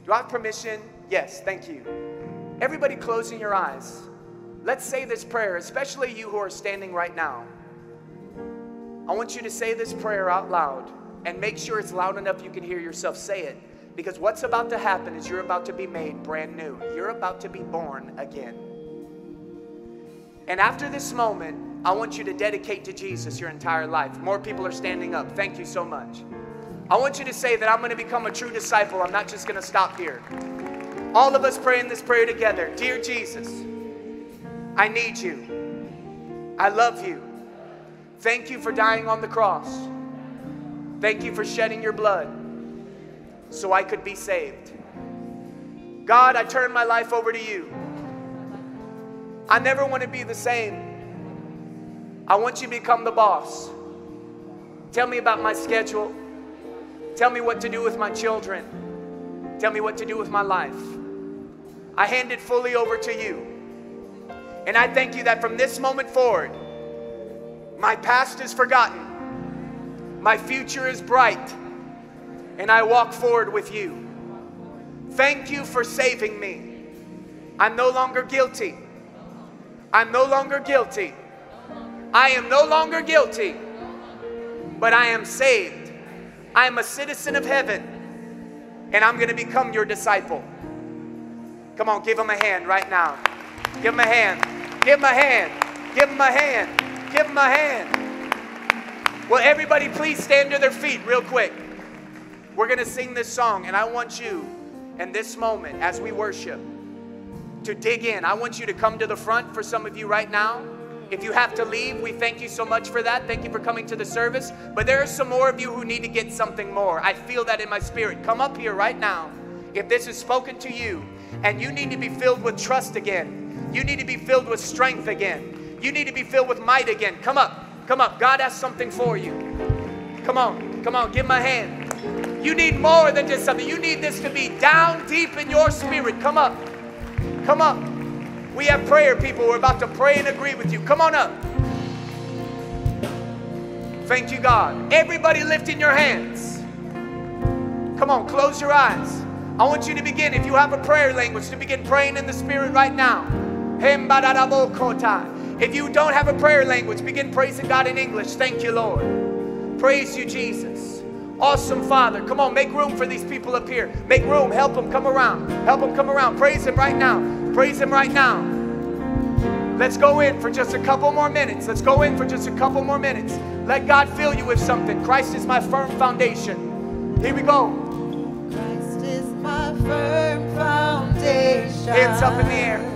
Do I have permission? Yes. Thank you. Everybody closing your eyes. Let's say this prayer, especially you who are standing right now. I want you to say this prayer out loud, and make sure it's loud enough you can hear yourself say it, because what's about to happen is you're about to be made brand new. You're about to be born again. And after this moment, I want you to dedicate to Jesus your entire life. More people are standing up. Thank you so much. I want you to say that I'm going to become a true disciple. I'm not just going to stop here. All of us praying this prayer together. Dear Jesus, I need you. I love you. Thank you for dying on the cross. Thank you for shedding your blood so I could be saved. God, I turn my life over to you. I never want to be the same. I want you to become the boss. Tell me about my schedule. Tell me what to do with my children. Tell me what to do with my life. I hand it fully over to you. And I thank you that from this moment forward, my past is forgotten, my future is bright, and I walk forward with you. Thank you for saving me. I'm no longer guilty. I'm no longer guilty. I am no longer guilty, but I am saved. I am a citizen of heaven, and I'm going to become your disciple. Come on, give Him a hand right now. Give Him a hand. Give Him a hand. Give Him a hand. Give Him a hand. Will everybody please stand to their feet real quick? We're going to sing this song, and I want you in this moment as we worship to dig in. I want you to come to the front for some of you right now. If you have to leave, we thank you so much for that. Thank you for coming to the service. But there are some more of you who need to get something more. I feel that in my spirit. Come up here right now. If this is spoken to you and you need to be filled with trust again, you need to be filled with strength again. You need to be filled with might again. Come up. Come up. God has something for you. Come on. Come on. Give Him a hand. You need more than just something. You need this to be down deep in your spirit. Come up. Come up. We have prayer people. We're about to pray and agree with you. Come on up. Thank you, God. Everybody lifting your hands. Come on. Close your eyes. I want you to begin, if you have a prayer language, to begin praying in the spirit right now. If you don't have a prayer language, begin praising God in English. Thank you, Lord. Praise you, Jesus. Awesome Father. Come on, make room for these people up here. Make room. Help them come around. Help them come around. Praise Him right now. Praise Him right now. Let's go in for just a couple more minutes. Let's go in for just a couple more minutes. Let God fill you with something. Christ is my firm foundation. Here we go. Christ is my firm foundation. Hands up in the air.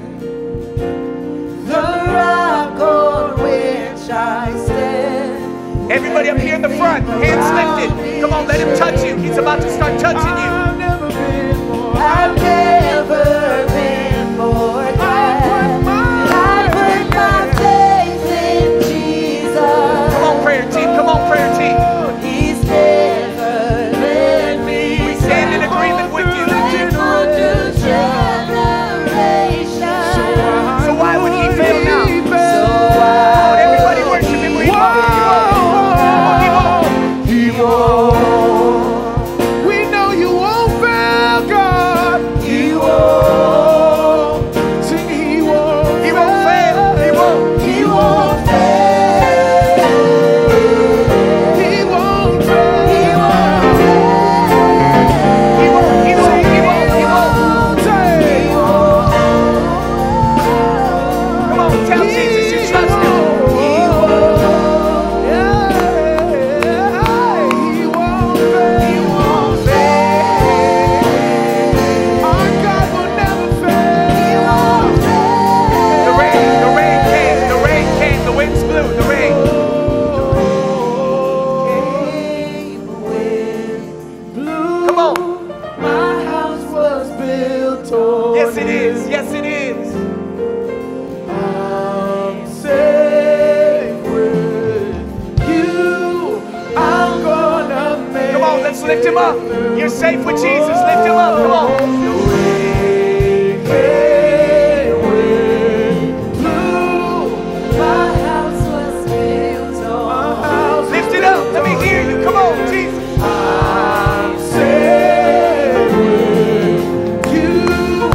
The rock on which I stand. Everybody up here in the front, hands lifted. Come on, let him touch you. He's about to start touching you. I've never been more. I've never been more. Lift him up. You're safe with Jesus. Lift him up. Come on. Lift it up. Let me hear you. Come on, Jesus. I'm safe with you.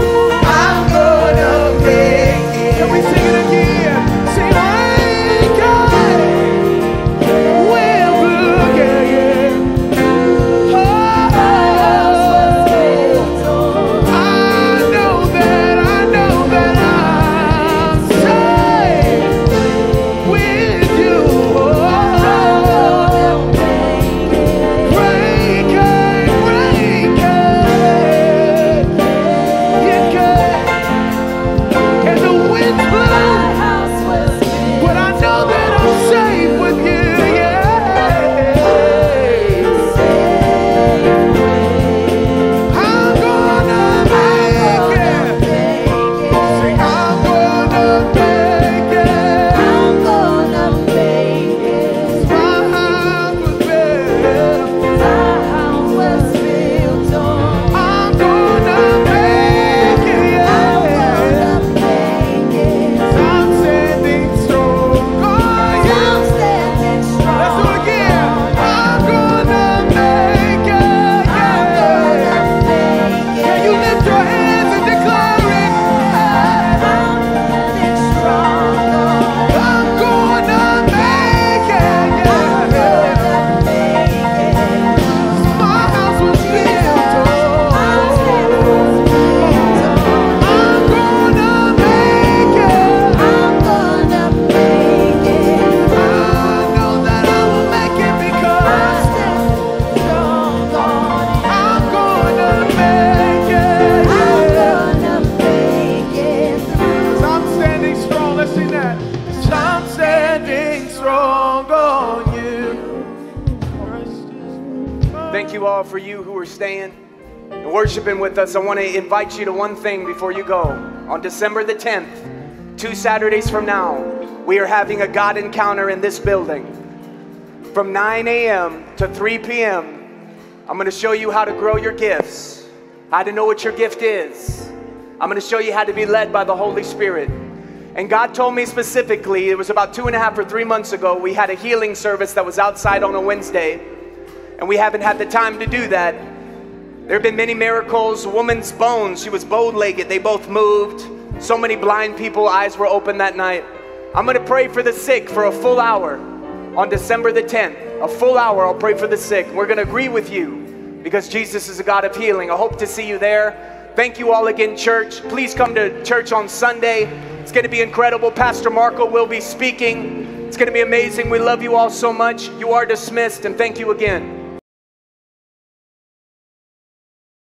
I'm gonna make it. Can we sing it again? Sing it. With us, I want to invite you to one thing before you go. On December the tenth, two Saturdays from now, we are having a God encounter in this building from nine a m to three p m I'm going to show you how to grow your gifts, how to know what your gift is. I'm going to show you how to be led by the Holy Spirit. And God told me specifically, it was about two and a half or three months ago, we had a healing service that was outside on a Wednesday, and we haven't had the time to do that. There have been many miracles. A woman's bones, she was bow-legged. They both moved. So many blind people, eyes were open that night. I'm going to pray for the sick for a full hour on December the tenth. A full hour, I'll pray for the sick. We're going to agree with you because Jesus is a God of healing. I hope to see you there. Thank you all again, church. Please come to church on Sunday. It's going to be incredible. Pastor Marco will be speaking. It's going to be amazing. We love you all so much. You are dismissed, and thank you again.